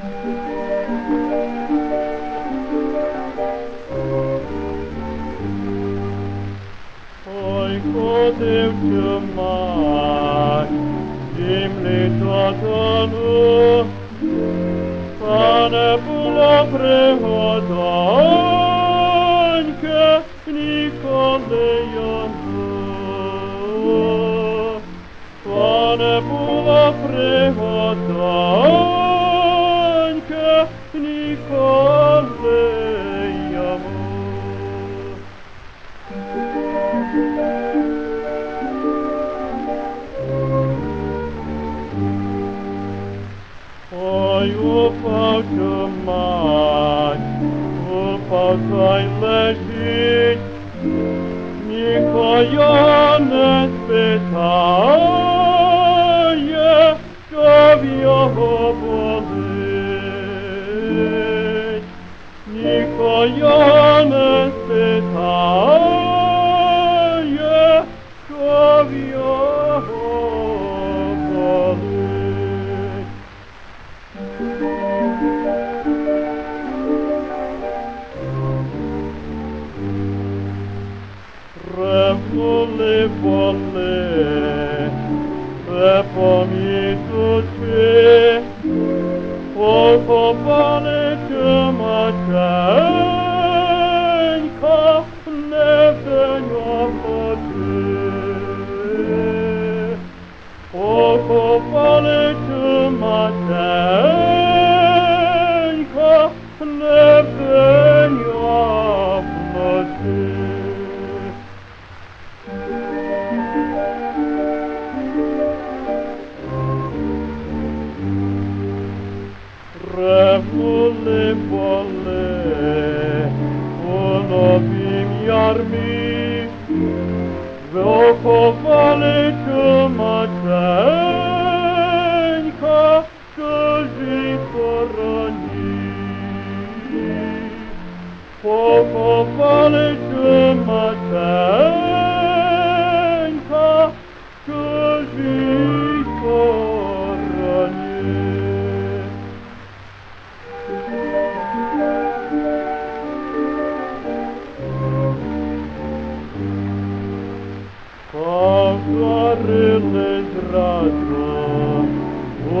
I caught him to mind, dimly thought on who, Panepula prehodanke, Nikondeyandu. Panepula prehodanke, Nikondeyandu. Upau to mind, upau thy legit, Nikoyanet betaye, Gavia hobolit, Nikoyanet betaye, Gavia hobolit. Revole, vole, repomi to te, Poco vale to matenka, Nevenua pote, Poco vale to matenka, Nevenua pote. Revole, vole, unobim iarmi, Voco vale tu matenca, Căji coroni. Voco vale tu matenca, Căji coroni. Soarele dragă, o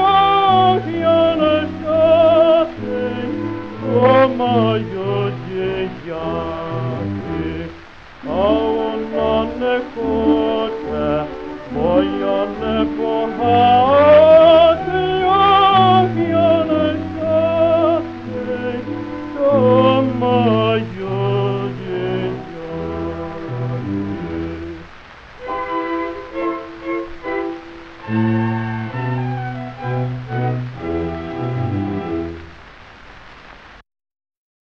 ах, я нещасний, бо маю діяти, а вона не хоче, бо я не богатий.